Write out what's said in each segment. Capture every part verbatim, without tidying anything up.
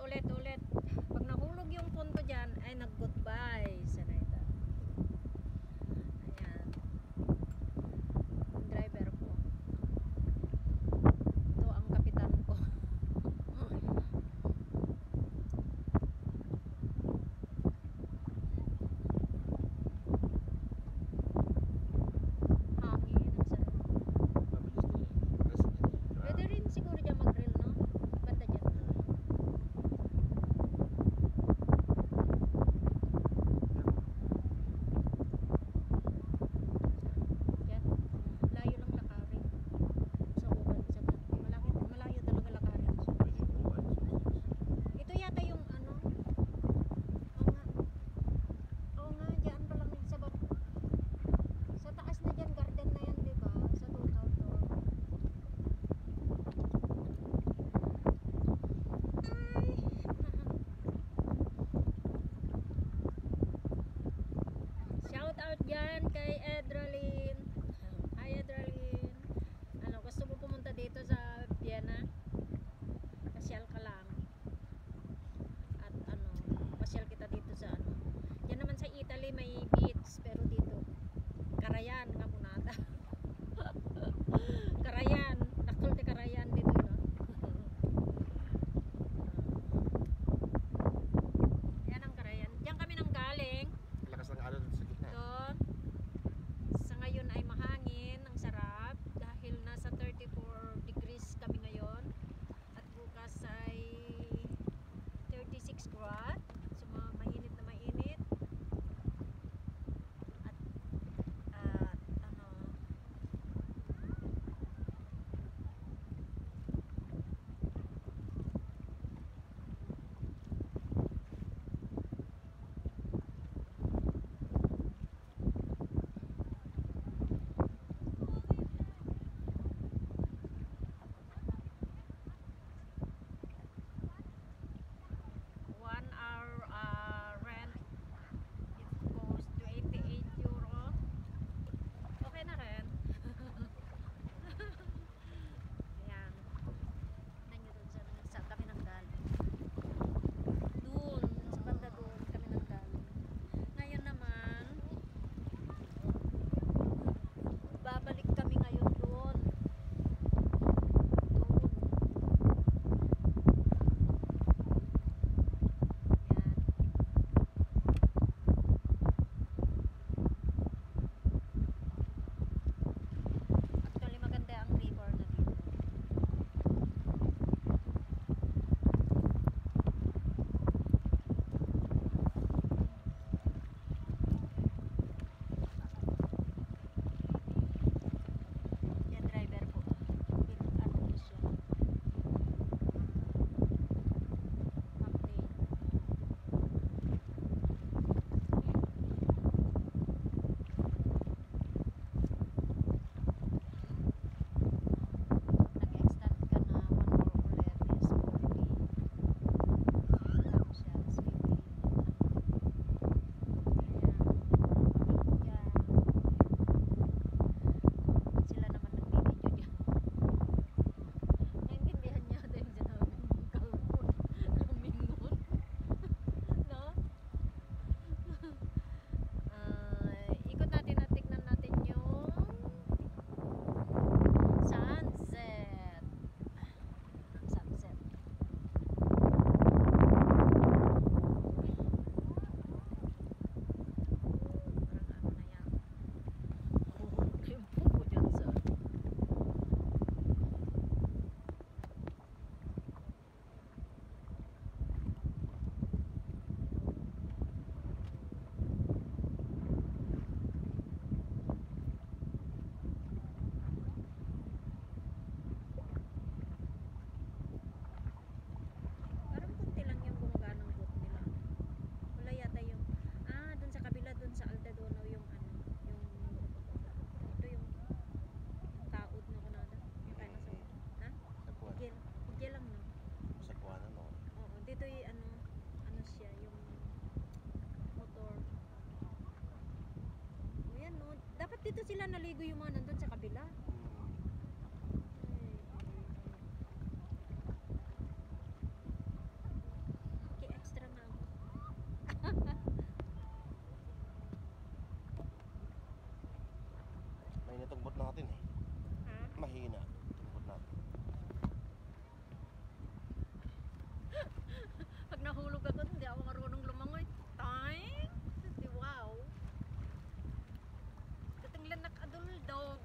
ulit, ulit, ulit. Pag nahulog yung punto dyan, ay nag-goodbye. Sana ito. Ayan. Ang driver ko. Ito ang kapitan ko. Hangin. Pwede rin siguro dyan mag-grill, no? Dyan kay Edralyn. Hi Edralyn. Ano, gusto mo pumunta dito sa Vienna? Pasyal ka lang. At ano, pasyal kita dito sa ano. Yan naman sa Italy may beach, pero dito Karayan, Kapunada. Karayan, nakulte Karayan dito, no? Yan ang Karayan. Diyan kami nang galing. Lakas ng araw dito sa gitna. So, sa ngayon ay mahangin, ang sarap dahil nasa thirty-four degrees kami ngayon at bukas ay thirty-six grad. So mainit na mainit. At at ano, our uh, rent, it goes to eighty-eight euro. Okay na rin. Ayan. Tignan nyo dun saan, saan kami nang galing. Dun, sa banda dun kami nang galing. Ngayon naman, babalik kami ngayon dun. Sa Alta Donau yung ano, yung ito yung taod na kunada. Yung kaya nasa, ha? Higil. Higil lang, no? Sa kuwana, no? Oo, dito yung ano, ano siya, yung motor. O yan, no? Dapat dito sila naligo yung mga nandun sa kabila. Ay, ay, ay. tumbot natin eh. Huh? Mahina tumbot natin. Pag nahulog ako, hindi ako marunong lumangoy. Time! Di wow! Katinglan na kaduldog.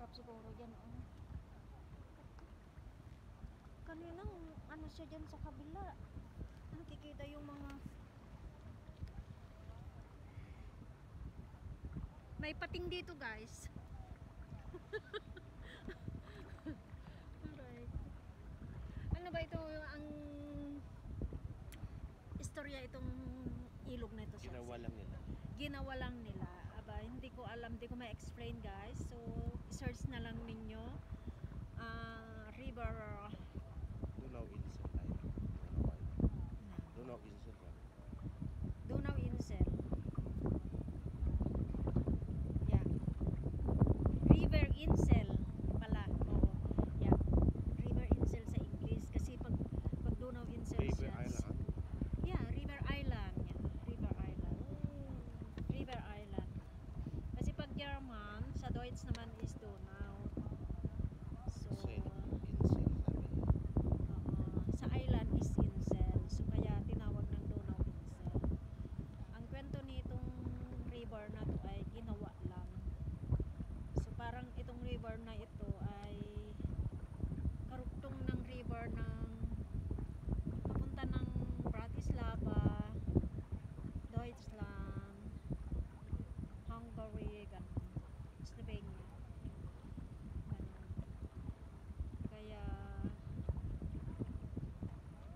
Sarap siguro dyan, oh. Kaninang ano siya dyan sa kabila, nakikita yung mga may pating dito, guys. Alright, ano ba ito, ang istorya itong ilog na ito, ginawa lang nila ginawa lang nila aba, hindi ko alam, hindi ko ma-explain, guys. So search na lang ninyo, uh, river Donauinsel, Donauinsel Donauinsel yeah, river insel pala, oo, yeah, river insel sa English, kasi pag, pag Donauinsel river island, yeah, river island, yeah, river island, river island, kasi pag German sa Deutsch naman is Donau. So, Insel. Uh, sa island is Insel. So, kaya tinawag ng Donau Insel. Ang kwento nitong river na to ay ginawa lang. So, parang itong river na ito ay karugtong ng river ng papunta ng Bratislava, Deutschland, Hungary, ganun. Slovenia. Kaya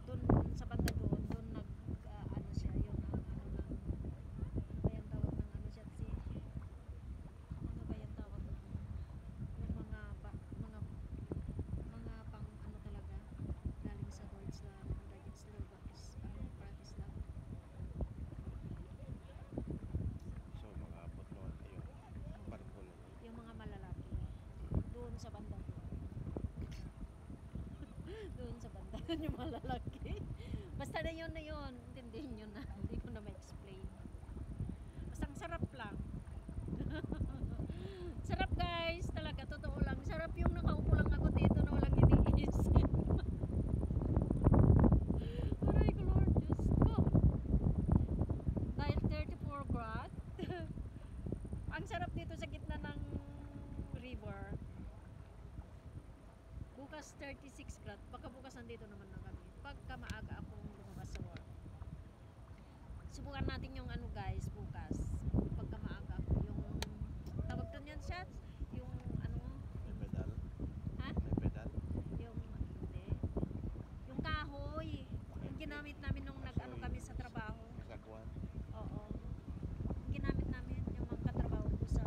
doon sa banda doon, doon nag uh, ano siya, yun ang ano lang, kaya tawag ng ano siya, si ano ba yung tawag ng yung mga ba, mga mga pang ano talaga galing sa Deutschland, Bratislava, uh, Bratislava. Sa banda doon sa banda yung mga lalaki. Basta na yun na yun, intindihin nyo na, hindi ko na ma-explain, basta ang sarap lang. Sarap, guys, talaga, totoo lang, sarap yung nakaupo lang ako dito na walang iniisip. Aray ko, Lord, Diyos ko, dahil thirty-four grad. Ang sarap dito sa gitna ng river. Bukas thirty-six grad, pagkabukas nandito naman na kami, pagka maaga akong lumabas sa work. Subukan natin yung ano, guys, bukas pagka maaga ako, yung tawag doon yan siya, yung ano, may pedal, ha? May pedal yung, hindi, yung kahoy, yung ginamit namin nung nag ano kami sa trabaho, nagkakuan, oo, yung ginamit namin yung mga katrabaho ko sa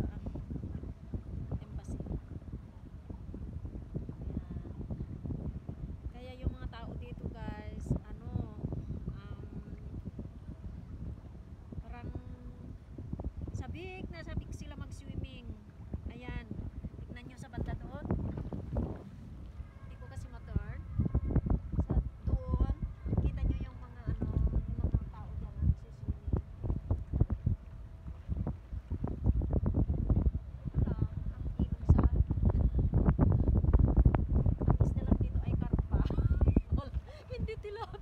tao dito, guys, ano, um, parang sabik na sabik sila mag swimming ayan, tignan nyo sa banda doon, hindi ko kasi ma-turn, sa doon kita nyo yung mga ano, yung mga tao doon nagsiswimming. Wala, ang ibig sa ang isla lang dito ay karpa. Hindi tilapia.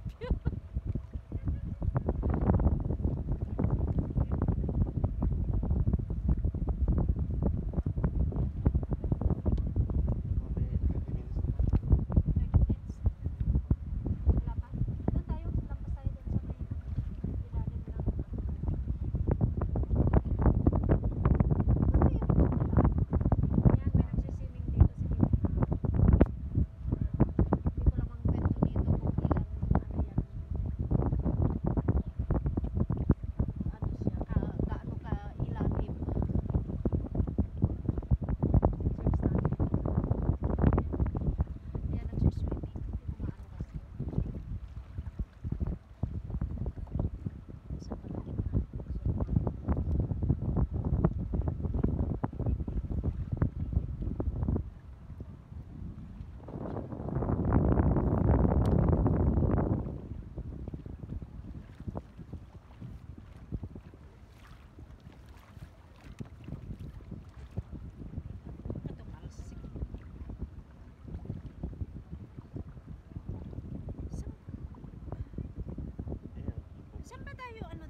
tayo, ano